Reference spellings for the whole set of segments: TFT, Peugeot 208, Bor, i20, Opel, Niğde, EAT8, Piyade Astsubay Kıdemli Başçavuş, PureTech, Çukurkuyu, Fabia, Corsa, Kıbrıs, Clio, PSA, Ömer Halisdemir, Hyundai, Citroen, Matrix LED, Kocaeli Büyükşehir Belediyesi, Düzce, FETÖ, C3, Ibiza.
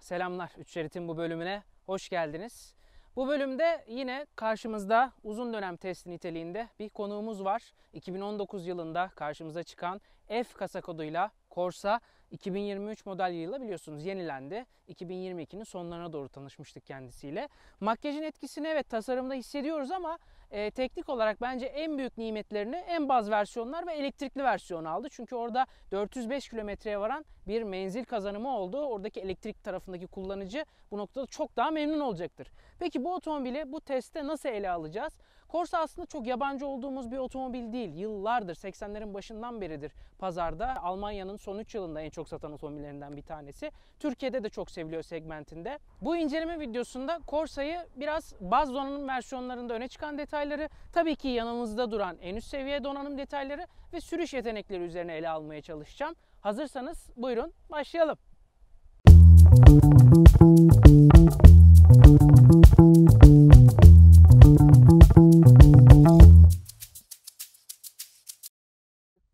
Selamlar, 3 Şerit'in bu bölümüne hoş geldiniz. Bu bölümde yine karşımızda uzun dönem testi niteliğinde bir konuğumuz var. 2019 yılında karşımıza çıkan F kasa koduyla Corsa 2023 model yılıyla biliyorsunuz yenilendi. 2022'nin sonlarına doğru tanışmıştık kendisiyle. Makyajın etkisini evet tasarımda hissediyoruz ama teknik olarak bence en büyük nimetlerini en baz versiyonlar ve elektrikli versiyon aldı. Çünkü orada 405 kilometreye varan bir menzil kazanımı oldu. Oradaki elektrik tarafındaki kullanıcı bu noktada çok daha memnun olacaktır. Peki bu otomobili bu testte nasıl ele alacağız? Corsa aslında çok yabancı olduğumuz bir otomobil değil. Yıllardır, 80'lerin başından beridir pazarda. Almanya'nın son 3 yılında en çok satan otomobillerinden bir tanesi. Türkiye'de de çok seviliyor segmentinde. Bu inceleme videosunda Corsa'yı biraz baz donanım versiyonlarında öne çıkan detayları, tabii ki yanımızda duran en üst seviye donanım detayları ve sürüş yetenekleri üzerine ele almaya çalışacağım. Hazırsanız buyurun başlayalım.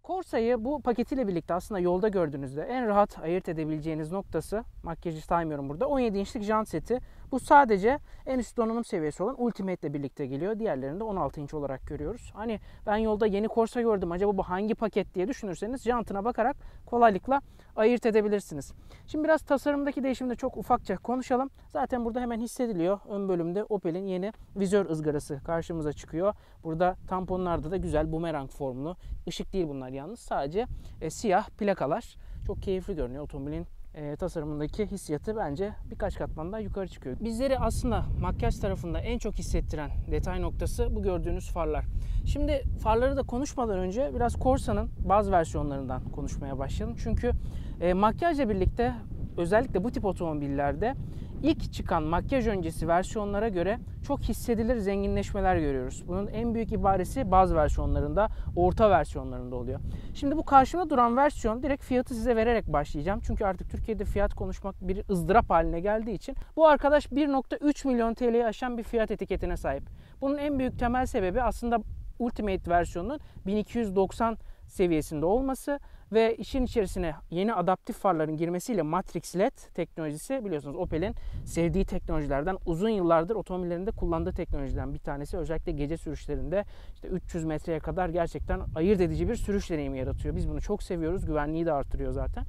Corsa'yı bu paketiyle birlikte aslında yolda gördüğünüzde en rahat ayırt edebileceğiniz noktası, makyajı saymıyorum burada, 17 inçlik jant seti. Bu sadece en üst donanım seviyesi olan Ultimate ile birlikte geliyor. Diğerlerini de 16 inç olarak görüyoruz. Hani ben yolda yeni Corsa gördüm, acaba bu hangi paket diye düşünürseniz jantına bakarak kolaylıkla ayırt edebilirsiniz. Şimdi biraz tasarımdaki değişimde çok ufakça konuşalım. Zaten burada hemen hissediliyor. Ön bölümde Opel'in yeni vizör ızgarası karşımıza çıkıyor. Burada tamponlarda da güzel bumerang formlu. Işık değil bunlar yalnız. Sadece siyah plakalar. Çok keyifli görünüyor otomobilin. Tasarımındaki hissiyatı bence birkaç katman daha yukarı çıkıyor. Bizleri aslında makyaj tarafında en çok hissettiren detay noktası bu gördüğünüz farlar. Şimdi farları da konuşmadan önce biraz Corsa'nın bazı versiyonlarından konuşmaya başlayalım. Çünkü makyajla birlikte özellikle bu tip otomobillerde ilk çıkan makyaj öncesi versiyonlara göre çok hissedilir zenginleşmeler görüyoruz. Bunun en büyük ibaresi bazı versiyonlarında, orta versiyonlarında oluyor. Şimdi bu karşımda duran versiyon, direkt fiyatı size vererek başlayacağım. Çünkü artık Türkiye'de fiyat konuşmak bir ızdırap haline geldiği için bu arkadaş 1.3 milyon TL'yi aşan bir fiyat etiketine sahip. Bunun en büyük temel sebebi aslında Ultimate versiyonunun 1290 seviyesinde olması ve işin içerisine yeni adaptif farların girmesiyle Matrix LED teknolojisi, biliyorsunuz Opel'in sevdiği teknolojilerden, uzun yıllardır otomobillerinde kullandığı teknolojilerden bir tanesi. Özellikle gece sürüşlerinde işte 300 metreye kadar gerçekten ayırt edici bir sürüş deneyimi yaratıyor. Biz bunu çok seviyoruz. Güvenliği de artırıyor zaten.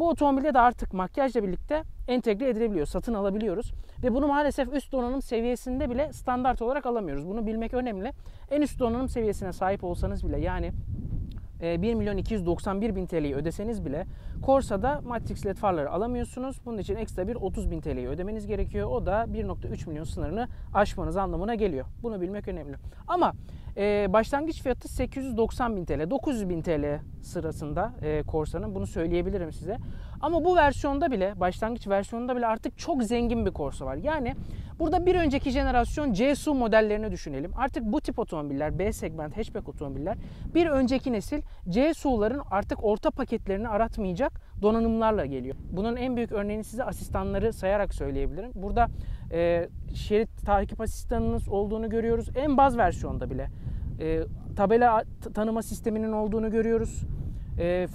Bu otomobilde de artık makyajla birlikte entegre edilebiliyor, satın alabiliyoruz. Ve bunu maalesef üst donanım seviyesinde bile standart olarak alamıyoruz. Bunu bilmek önemli. En üst donanım seviyesine sahip olsanız bile, yani 1.291.000 TL'yi ödeseniz bile Corsa'da Matrix LED farları alamıyorsunuz. Bunun için ekstra bir 30.000 TL'yi ödemeniz gerekiyor. O da 1.3 milyon sınırını aşmanız anlamına geliyor. Bunu bilmek önemli. Ama başlangıç fiyatı 890.000 TL, 900.000 TL sırasında Corsa'nın, bunu söyleyebilirim size. Ama bu versiyonda bile, başlangıç versiyonunda bile artık çok zengin bir Corsa var. Yani burada bir önceki jenerasyon C-SUV modellerini düşünelim. Artık bu tip otomobiller, B segment hatchback otomobiller, bir önceki nesil C-SUV'ların artık orta paketlerini aratmayacak donanımlarla geliyor. Bunun en büyük örneğini size asistanları sayarak söyleyebilirim. Burada şerit takip asistanınız olduğunu görüyoruz. En baz versiyonda bile tabela tanıma sisteminin olduğunu görüyoruz.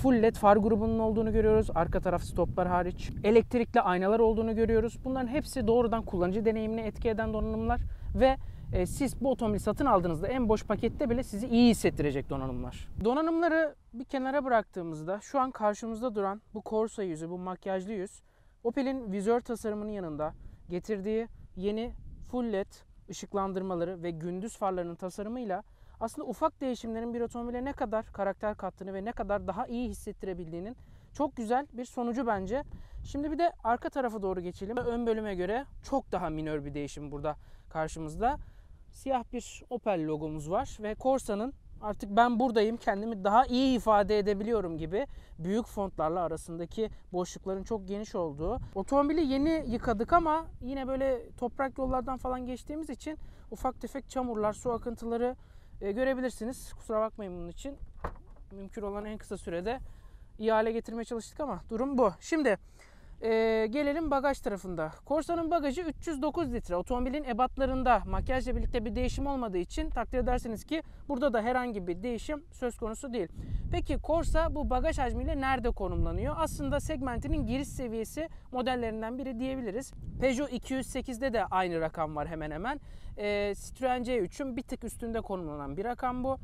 Full LED far grubunun olduğunu görüyoruz. Arka taraf stoplar hariç. Elektrikli aynalar olduğunu görüyoruz. Bunların hepsi doğrudan kullanıcı deneyimine etki eden donanımlar ve siz bu otomobili satın aldığınızda en boş pakette bile sizi iyi hissettirecek donanımlar. Donanımları bir kenara bıraktığımızda şu an karşımızda duran bu Corsa yüzü, bu makyajlı yüz, Opel'in vizör tasarımının yanında getirdiği yeni full LED ışıklandırmaları ve gündüz farlarının tasarımıyla aslında ufak değişimlerin bir otomobile ne kadar karakter kattığını ve ne kadar daha iyi hissettirebildiğinin çok güzel bir sonucu bence. Şimdi bir de arka tarafa doğru geçelim. Ön bölüme göre çok daha minör bir değişim burada karşımızda. Siyah bir Opel logomuz var ve Corsa'nın artık ben buradayım, kendimi daha iyi ifade edebiliyorum gibi büyük fontlarla arasındaki boşlukların çok geniş olduğu. Otomobili yeni yıkadık ama yine böyle toprak yollardan falan geçtiğimiz için ufak tefek çamurlar, su akıntıları görebilirsiniz. Kusura bakmayın bunun için. Mümkün olan en kısa sürede iyi hale getirmeye çalıştık ama durum bu. Şimdi Gelelim bagaj tarafında. Corsa'nın bagajı 309 litre. Otomobilin ebatlarında makyajla birlikte bir değişim olmadığı için takdir edersiniz ki burada da herhangi bir değişim söz konusu değil. Peki Corsa bu bagaj hacmiyle nerede konumlanıyor? Aslında segmentinin giriş seviyesi modellerinden biri diyebiliriz. Peugeot 208'de de aynı rakam var hemen hemen. Citroen C3'ün bir tık üstünde konumlanan bir rakam bu.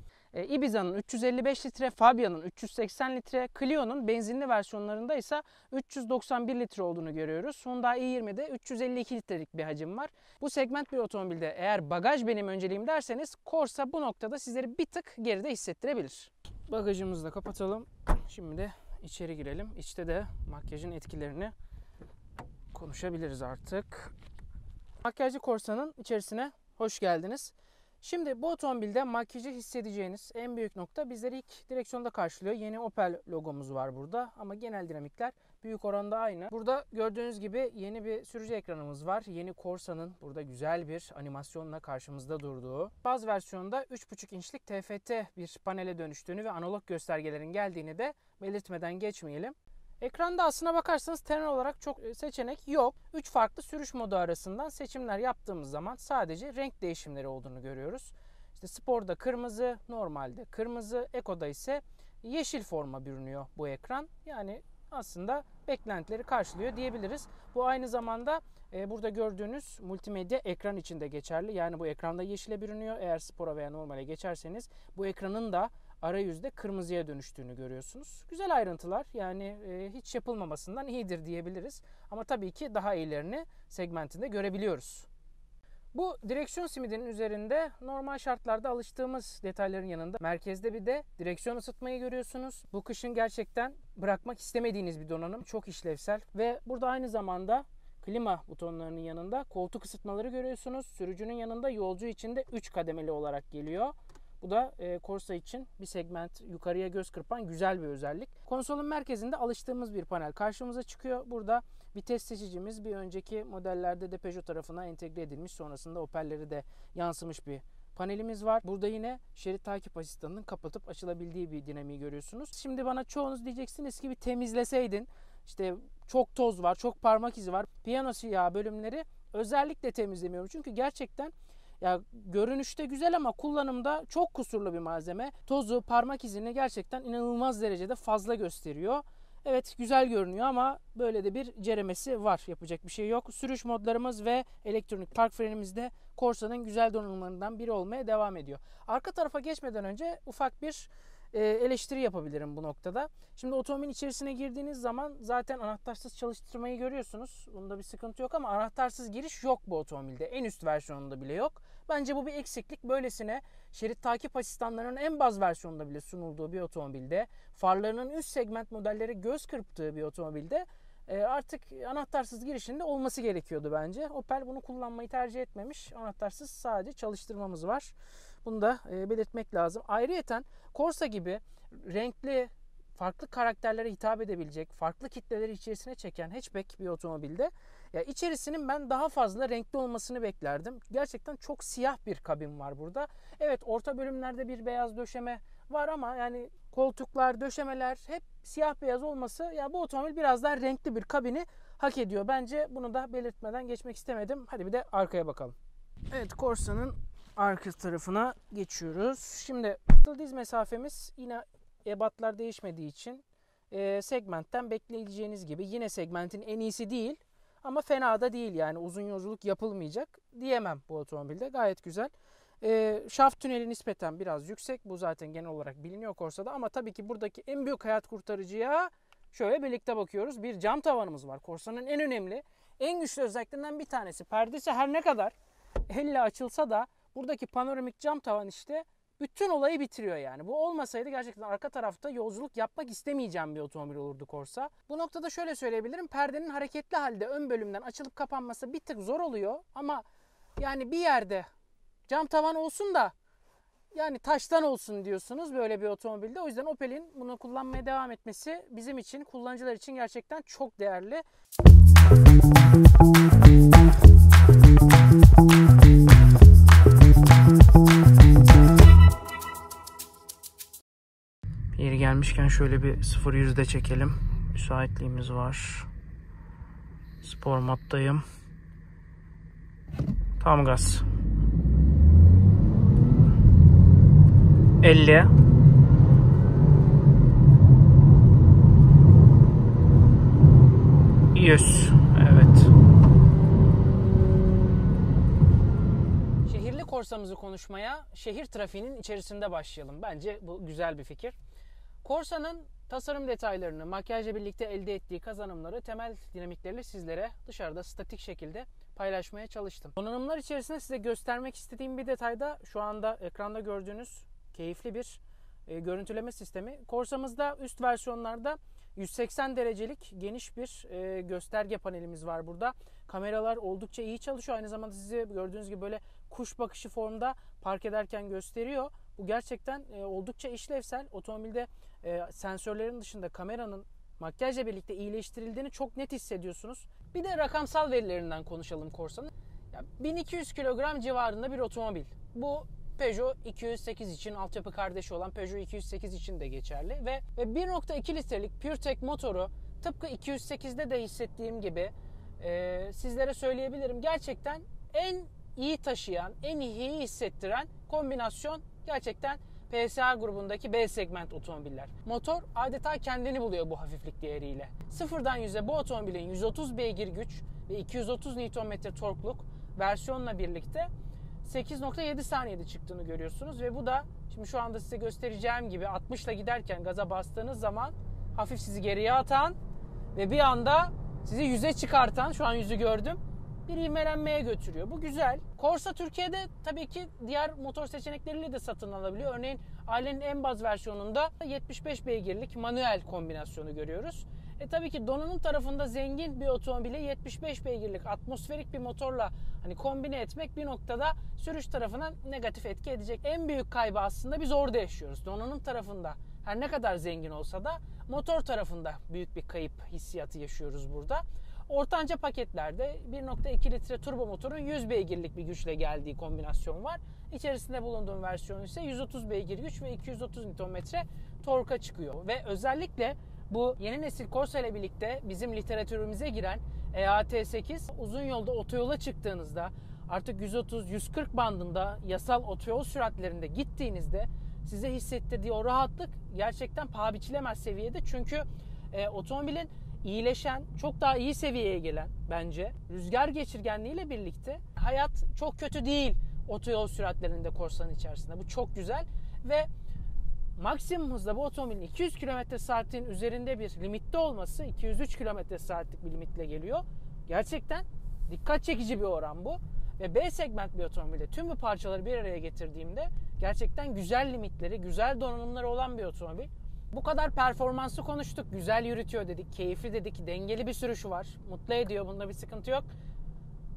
Ibiza'nın 355 litre, Fabia'nın 380 litre, Clio'nun benzinli versiyonlarında ise 391 litre olduğunu görüyoruz. Hyundai i20'de 352 litrelik bir hacim var. Bu segment bir otomobilde eğer bagaj benim önceliğim derseniz Corsa bu noktada sizleri bir tık geride hissettirebilir. Bagajımızı da kapatalım. Şimdi de içeri girelim. İçte de makyajın etkilerini konuşabiliriz artık. Makyajlı Corsa'nın içerisine hoş geldiniz. Şimdi bu otomobilde makyajı hissedeceğiniz en büyük nokta bizleri ilk direksiyonda karşılıyor. Yeni Opel logomuz var burada ama genel dinamikler büyük oranda aynı. Burada gördüğünüz gibi yeni bir sürücü ekranımız var. Yeni Corsa'nın burada güzel bir animasyonla karşımızda durduğu. Baz versiyonda 3,5 inçlik TFT bir panele dönüştüğünü ve analog göstergelerin geldiğini de belirtmeden geçmeyelim. Ekranda aslına bakarsanız temel olarak çok seçenek yok. 3 farklı sürüş modu arasından seçimler yaptığımız zaman sadece renk değişimleri olduğunu görüyoruz. İşte Spor'da kırmızı, normalde kırmızı, Eko'da ise yeşil forma bürünüyor bu ekran. Yani aslında beklentileri karşılıyor diyebiliriz. Bu aynı zamanda burada gördüğünüz multimedya ekran içinde geçerli. Yani bu ekranda yeşile bürünüyor. Eğer Spor'a veya normale geçerseniz bu ekranın da arayüzde kırmızıya dönüştüğünü görüyorsunuz. Güzel ayrıntılar, yani hiç yapılmamasından iyidir diyebiliriz. Ama tabii ki daha iyilerini segmentinde görebiliyoruz. Bu direksiyon simidinin üzerinde normal şartlarda alıştığımız detayların yanında merkezde bir de direksiyon ısıtmayı görüyorsunuz. Bu kışın gerçekten bırakmak istemediğiniz bir donanım. Çok işlevsel ve burada aynı zamanda klima butonlarının yanında koltuk ısıtmaları görüyorsunuz. Sürücünün yanında yolcu için de 3 kademeli olarak geliyor. Bu da Corsa için bir segment yukarıya göz kırpan güzel bir özellik. Konsolun merkezinde alıştığımız bir panel karşımıza çıkıyor. Burada vites seçicimiz bir önceki modellerde de Peugeot tarafına entegre edilmiş, sonrasında Opel'lere de yansımış bir panelimiz var. Burada yine şerit takip asistanının kapatıp açılabildiği bir dinamiği görüyorsunuz. Şimdi bana çoğunuz diyeceksiniz ki bir temizleseydin, işte çok toz var, çok parmak izi var. Piyano siyahı bölümleri özellikle temizlemiyorum çünkü gerçekten ya görünüşte güzel ama kullanımda çok kusurlu bir malzeme. Tozu, parmak izini gerçekten inanılmaz derecede fazla gösteriyor. Evet, güzel görünüyor ama böyle de bir ceremesi var. Yapacak bir şey yok. Sürüş modlarımız ve elektronik park frenimiz de Corsa'nın güzel donanımlarından biri olmaya devam ediyor. Arka tarafa geçmeden önce ufak bir eleştiri yapabilirim bu noktada. Şimdi otomobilin içerisine girdiğiniz zaman zaten anahtarsız çalıştırmayı görüyorsunuz. Bunda bir sıkıntı yok ama anahtarsız giriş yok bu otomobilde. En üst versiyonunda bile yok. Bence bu bir eksiklik. Böylesine şerit takip asistanlarının en baz versiyonunda bile sunulduğu bir otomobilde, farlarının üst segment modelleri göz kırptığı bir otomobilde artık anahtarsız girişinde olması gerekiyordu bence. Opel bunu kullanmayı tercih etmemiş. Anahtarsız sadece çalıştırmamız var. Bunu da belirtmek lazım. Ayrıyeten Corsa gibi renkli, farklı karakterlere hitap edebilecek, farklı kitleleri içerisine çeken hatchback bir otomobilde ya içerisinin ben daha fazla renkli olmasını beklerdim. Gerçekten çok siyah bir kabin var burada. Evet, orta bölümlerde bir beyaz döşeme var ama yani koltuklar, döşemeler hep siyah beyaz olması ya bu otomobil biraz daha renkli bir kabini hak ediyor. Bence bunu da belirtmeden geçmek istemedim. Hadi bir de arkaya bakalım. Evet, Corsa'nın arka tarafına geçiyoruz. Şimdi diz mesafemiz yine ebatlar değişmediği için segmentten bekleyeceğiniz gibi yine segmentin en iyisi değil ama fena da değil, yani uzun yolculuk yapılmayacak diyemem bu otomobilde. Gayet güzel. Şaft tüneli nispeten biraz yüksek. Bu zaten genel olarak biliniyor Corsa'da ama tabii ki buradaki en büyük hayat kurtarıcıya şöyle birlikte bakıyoruz. Bir cam tavanımız var. Corsa'nın en önemli, en güçlü özelliklerinden bir tanesi. Perdesi her ne kadar elle açılsa da buradaki panoramik cam tavan işte bütün olayı bitiriyor yani. Bu olmasaydı gerçekten arka tarafta yolculuk yapmak istemeyeceğim bir otomobil olurdu Corsa. Bu noktada şöyle söyleyebilirim. Perdenin hareketli halde ön bölümden açılıp kapanması bir tık zor oluyor ama yani bir yerde cam tavan olsun da yani taştan olsun diyorsunuz böyle bir otomobilde. O yüzden Opel'in bunu kullanmaya devam etmesi bizim için, kullanıcılar için gerçekten çok değerli. Yeri gelmişken şöyle bir 0-100'de çekelim. Müsaitliğimiz var. Spor moddayım. Tam gaz. 50. 100. Evet. Şehirli Corsa'mızı konuşmaya şehir trafiğinin içerisinde başlayalım. Bence bu güzel bir fikir. Corsa'nın tasarım detaylarını, makyajla birlikte elde ettiği kazanımları, temel dinamiklerini sizlere dışarıda statik şekilde paylaşmaya çalıştım. Donanımlar içerisinde size göstermek istediğim bir detay da şu anda ekranda gördüğünüz keyifli bir görüntüleme sistemi. Corsa'mızda üst versiyonlarda 180 derecelik geniş bir gösterge panelimiz var burada. Kameralar oldukça iyi çalışıyor. Aynı zamanda sizi gördüğünüz gibi böyle kuş bakışı formda park ederken gösteriyor. Bu gerçekten oldukça işlevsel. Otomobilde sensörlerin dışında kameranın makyajla birlikte iyileştirildiğini çok net hissediyorsunuz. Bir de rakamsal verilerinden konuşalım Corsa'nın. 1200 kilogram civarında bir otomobil. Bu Peugeot 208 için, altyapı kardeşi olan Peugeot 208 için de geçerli ve 1.2 litrelik PureTech motoru tıpkı 208'de de hissettiğim gibi sizlere söyleyebilirim. Gerçekten en iyi taşıyan, en iyi hissettiren kombinasyon gerçekten PSA grubundaki B segment otomobiller. Motor adeta kendini buluyor bu hafiflik değeriyle. Sıfırdan 100'e bu otomobilin 130 beygir güç ve 230 Nm torkluk versiyonla birlikte 8.7 saniyede çıktığını görüyorsunuz ve bu da şimdi şu anda size göstereceğim gibi 60'la giderken gaza bastığınız zaman hafif sizi geriye atan ve bir anda sizi 100'e çıkartan, şu an 100'ü gördüm, bir ivmelenmeye götürüyor. Bu güzel. Corsa Türkiye'de tabii ki diğer motor seçenekleriyle de satın alabiliyor. Örneğin ailenin en baz versiyonunda 75 beygirlik manuel kombinasyonu görüyoruz. Tabii ki donanım tarafında zengin bir otomobili 75 beygirlik atmosferik bir motorla hani kombine etmek bir noktada sürüş tarafına negatif etki edecek. En büyük kaybı aslında biz orada yaşıyoruz. Donanım tarafında her ne kadar zengin olsa da motor tarafında büyük bir kayıp hissiyatı yaşıyoruz burada. Ortanca paketlerde 1.2 litre turbo motorun 100 beygirlik bir güçle geldiği kombinasyon var. İçerisinde bulunduğum versiyon ise 130 beygir güç ve 230 Nm torka çıkıyor. Ve özellikle bu yeni nesil Corsa ile birlikte bizim literatürümüze giren EAT8 uzun yolda otoyola çıktığınızda artık 130-140 bandında yasal otoyol süratlerinde gittiğinizde size hissettirdiği o rahatlık gerçekten paha biçilemez seviyede. Çünkü otomobilin iyileşen, çok daha iyi seviyeye gelen bence rüzgar geçirgenliği ile birlikte hayat çok kötü değil otoyol süratlerinde Corsa'nın içerisinde. Bu çok güzel ve maksimum hızda bu otomobilin 200 km/saatin üzerinde bir limitte olması, 203 km/saatlik bir limitle geliyor. Gerçekten dikkat çekici bir oran bu. Ve B segment bir otomobilde tüm bu parçaları bir araya getirdiğimde gerçekten güzel limitleri, güzel donanımları olan bir otomobil. Bu kadar performansı konuştuk, güzel yürütüyor dedik, keyifli dedik, dengeli bir sürüşü var, mutlu ediyor, bunda bir sıkıntı yok.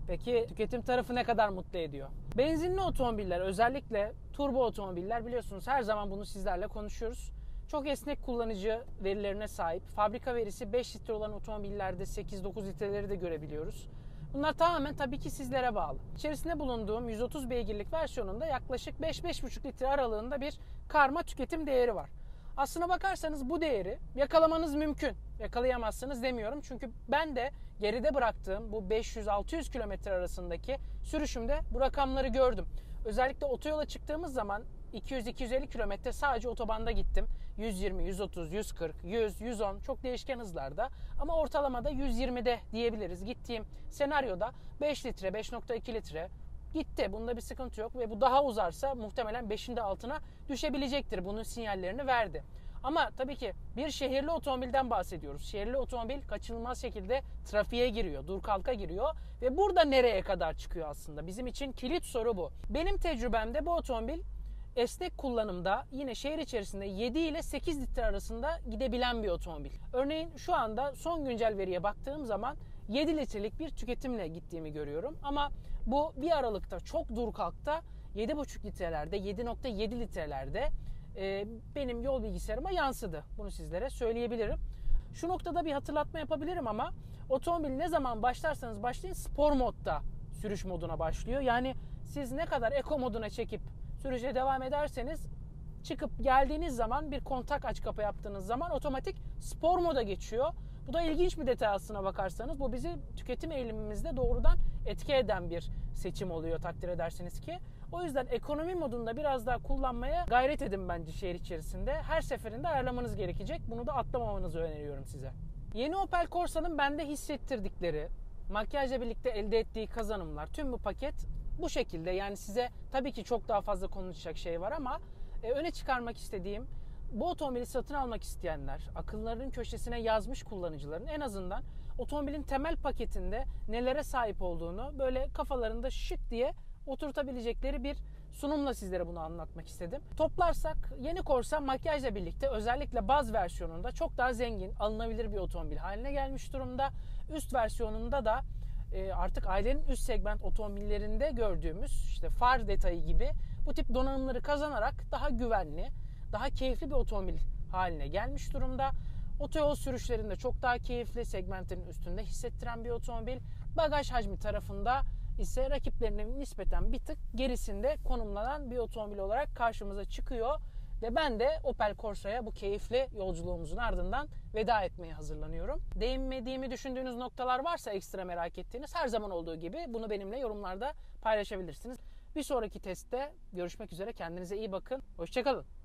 Peki tüketim tarafı ne kadar mutlu ediyor? Benzinli otomobiller, özellikle turbo otomobiller, biliyorsunuz her zaman bunu sizlerle konuşuyoruz. Çok esnek kullanıcı verilerine sahip. Fabrika verisi 5 litre olan otomobillerde 8-9 litreleri de görebiliyoruz. Bunlar tamamen tabii ki sizlere bağlı. İçerisinde bulunduğum 130 beygirlik versiyonunda yaklaşık 5-5,5 litre aralığında bir karma tüketim değeri var. Aslına bakarsanız bu değeri yakalamanız mümkün. Yakalayamazsınız demiyorum çünkü ben de geride bıraktığım bu 500-600 kilometre arasındaki sürüşümde bu rakamları gördüm. Özellikle otoyola çıktığımız zaman 200-250 kilometre sadece otobanda gittim. 120, 130, 140, 100, 110 çok değişken hızlarda ama ortalamada 120'de diyebiliriz. Gittiğim senaryoda 5 litre, 5.2 litre gitti. Bunda bir sıkıntı yok ve bu daha uzarsa muhtemelen 5'in de altına düşebilecektir. Bunun sinyallerini verdi. Ama tabii ki bir şehirli otomobilden bahsediyoruz. Şehirli otomobil kaçınılmaz şekilde trafiğe giriyor, dur kalka giriyor ve burada nereye kadar çıkıyor aslında? Bizim için kilit soru bu. Benim tecrübemde bu otomobil esnek kullanımda yine şehir içerisinde 7 ile 8 litre arasında gidebilen bir otomobil. Örneğin şu anda son güncel veriye baktığım zaman 7 litrelik bir tüketimle gittiğimi görüyorum. Ama bu bir aralıkta çok dur kalkta 7,5 litrelerde, 7.7 litrelerde benim yol bilgisayarıma yansıdı. Bunu sizlere söyleyebilirim. Şu noktada bir hatırlatma yapabilirim ama otomobil ne zaman başlarsanız başlayın spor modda sürüş moduna başlıyor. Yani siz ne kadar eko moduna çekip sürüşe devam ederseniz çıkıp geldiğiniz zaman bir kontak aç kapa yaptığınız zaman otomatik spor moda geçiyor. Bu da ilginç bir detay aslına bakarsanız. Bu bizi tüketim eğilimimizde doğrudan etki eden bir seçim oluyor takdir edersiniz ki. O yüzden ekonomi modunda biraz daha kullanmaya gayret edin bence şehir içerisinde. Her seferinde ayarlamanız gerekecek. Bunu da atlamamanızı öneriyorum size. Yeni Opel Corsa'nın bende hissettirdikleri, makyajla birlikte elde ettiği kazanımlar, tüm bu paket bu şekilde. Yani size tabii ki çok daha fazla konuşacak şey var ama öne çıkarmak istediğim, bu otomobili satın almak isteyenler, akıllarının köşesine yazmış kullanıcıların en azından otomobilin temel paketinde nelere sahip olduğunu böyle kafalarında şık diye oturtabilecekleri bir sunumla sizlere bunu anlatmak istedim. Toplarsak yeni Corsa makyajla birlikte özellikle baz versiyonunda çok daha zengin, alınabilir bir otomobil haline gelmiş durumda. Üst versiyonunda da artık ailenin üst segment otomobillerinde gördüğümüz işte far detayı gibi bu tip donanımları kazanarak daha güvenli, daha keyifli bir otomobil haline gelmiş durumda. Otoyol sürüşlerinde çok daha keyifli, segmentin üstünde hissettiren bir otomobil. Bagaj hacmi tarafında ise rakiplerinin nispeten bir tık gerisinde konumlanan bir otomobil olarak karşımıza çıkıyor. Ve ben de Opel Corsa'ya bu keyifli yolculuğumuzun ardından veda etmeye hazırlanıyorum. Değinmediğimi düşündüğünüz noktalar varsa, ekstra merak ettiğiniz, her zaman olduğu gibi bunu benimle yorumlarda paylaşabilirsiniz. Bir sonraki testte görüşmek üzere. Kendinize iyi bakın. Hoşçakalın.